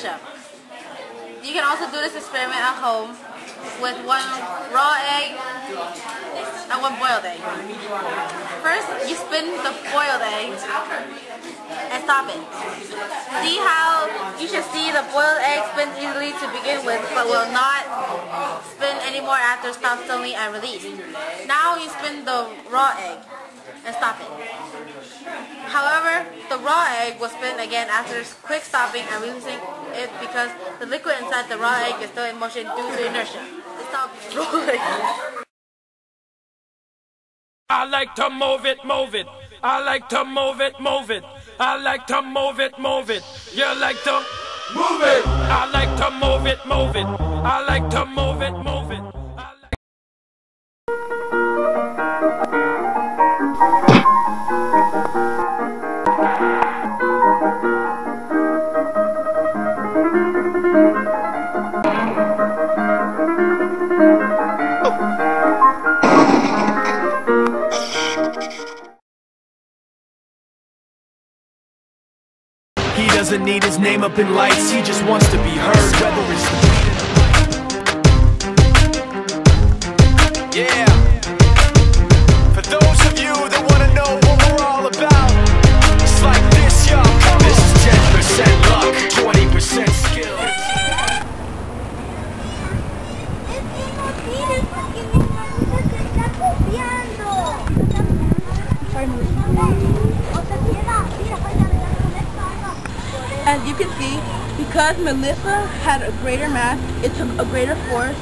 mashup. You can also do this experiment at home with one raw egg and one boiled egg. First, you spin the boiled egg and stop it. See how you should see the boiled egg spins easily to begin with, but will not spin anymore after stop suddenly and release. Now you spin the raw egg and stop it. However, the raw egg will spin again after quick stopping and releasing it because the liquid inside the raw egg is still in motion due to inertia. Stop rolling. I like to move it, move it. I like to move it, move it. I like to move it, move it. You like to move it. I like to move it, move it. I like to move it, move it. He doesn't need his name up in lights, he just wants to be heard, whether it's yeah. For those of you that want to know what we're all about, it's like this, y'all. This is 10% luck, 20% skill. As you can see, because Melissa had a greater mass, it took a greater force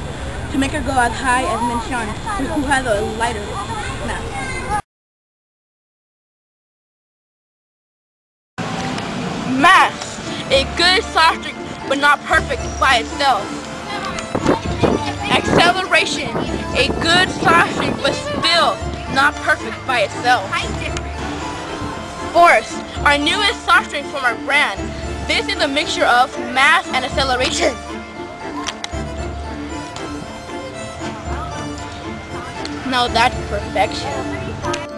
to make her go as high as Mencion, who has a lighter mass. Mass, a good soft drink, but not perfect by itself. Acceleration, a good soft drink, but still not perfect by itself. Force, our newest soft drink from our brand. This is a mixture of mass and acceleration. Now that's perfection.